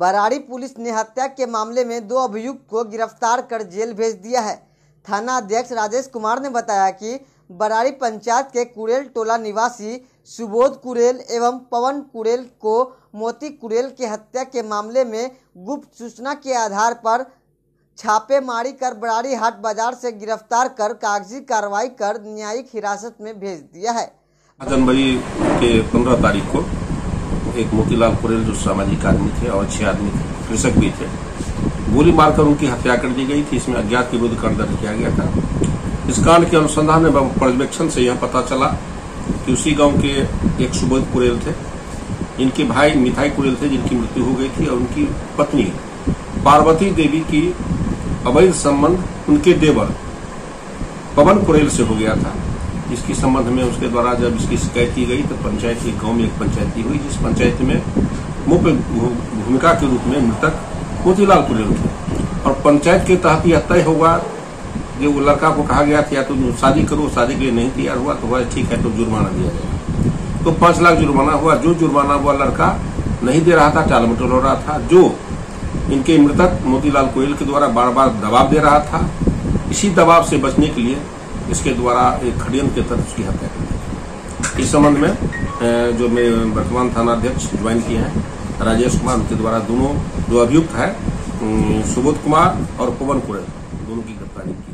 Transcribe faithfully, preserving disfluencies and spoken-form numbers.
Barari police ने हत्या के मामले में दो अभियुक्त को गिरफ्तार कर जेल भेज दिया है। थाना अध्यक्ष राजेश कुमार ने बताया कि बरारी पंचायत के कुरेल टोला निवासी सुबोध कुरेल एवं पवन कुरेल को मोती कुरेल के हत्या के मामले में गुप्त सूचना के आधार पर छापेमारी कर बरारी हाट बाजार से गिरफ्तार कर कागजी कार्रवाई कर न्यायिक हिरासत में भेज दिया है। जनवरी के पंद्रह तारीख को एक मोतीलाल कुरेल जो सामाजिक आदमी थे और अच्छे आदमी थे, कृषक भी थे, गोली मारकर उनकी हत्या कर दी गई थी। इसमें अज्ञात के विरुद्ध कांड दर्ज किया गया था। इस कांड के अनुसंधान एवं पर्यवेक्षण से यह पता चला कि उसी गांव के एक सुबोध कुरेल थे, इनके भाई मिठाई कुरेल थे जिनकी मृत्यु हो गई थी, और उनकी पत्नी पार्वती देवी की अवैध संबंध उनके देवर पवन कुरेल से हो गया था। इसकी संबंध में उसके द्वारा जब इसकी शिकायत की गई तो पंचायत के गांव में एक पंचायती हुई, जिस पंचायत में मुख्य भूमिका के रूप में मृतक मोतीलाल कुरेल थे। और पंचायत के तहत यह तय होगा, जो वो लड़का को कहा गया था या तो शादी करो, शादी के लिए नहीं तैयार हुआ तो हुआ ठीक है तो जुर्माना दिया जाएगा। तो पाँच लाख जुर्माना हुआ। जो जुर्माना हुआ लड़का नहीं दे रहा था, टालमटोल हो रहा था। जो इनके मृतक मोतीलाल कुरेल के द्वारा बार बार दबाव दे रहा था, इसी दबाव से बचने के लिए इसके द्वारा एक खड़ियन के तहत उसकी हत्या की गई। इस संबंध में जो मेरे वर्तमान थानाध्यक्ष ज्वाइन किए हैं राजेश कुमार, उनके द्वारा दोनों जो अभियुक्त है सुबोध कुमार और पवन कुरेल, दोनों की गिरफ्तारी की।